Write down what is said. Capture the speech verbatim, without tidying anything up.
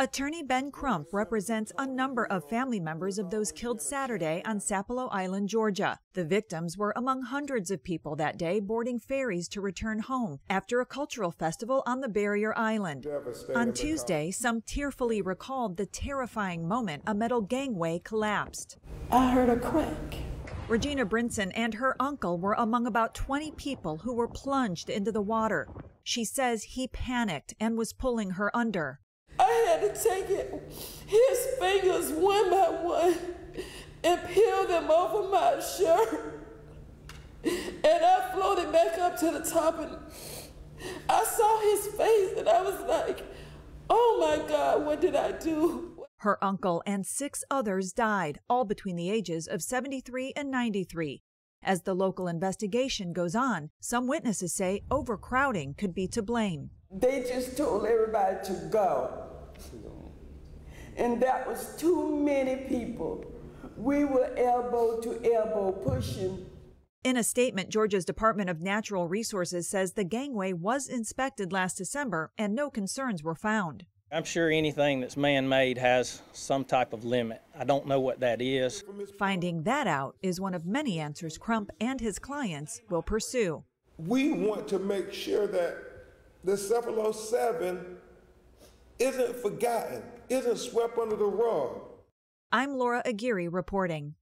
Attorney Ben Crump represents a number of family members of those killed Saturday on Sapelo Island, Georgia. The victims were among hundreds of people that day boarding ferries to return home after a cultural festival on the barrier island. On Tuesday, some tearfully recalled the terrifying moment a metal gangway collapsed. I heard a crack. Regina Brinson and her uncle were among about twenty people who were plunged into the water. She says he panicked and was pulling her under. I had to take it, his fingers one by one and peel them over my shirt. And I floated back up to the top and I saw his face and I was like, oh my God, what did I do? Her uncle and six others died, all between the ages of seventy-three and ninety-three. As the local investigation goes on, some witnesses say overcrowding could be to blame. They just told everybody to go. And that was too many people. We were elbow to elbow pushing. In a statement, Georgia's Department of Natural Resources says the gangway was inspected last December and no concerns were found. I'm sure anything that's man-made has some type of limit. I don't know what that is. Finding that out is one of many answers Crump and his clients will pursue. We want to make sure that the Sapelo Seven isn't forgotten, isn't swept under the rug. I'm Laura Aguirre reporting.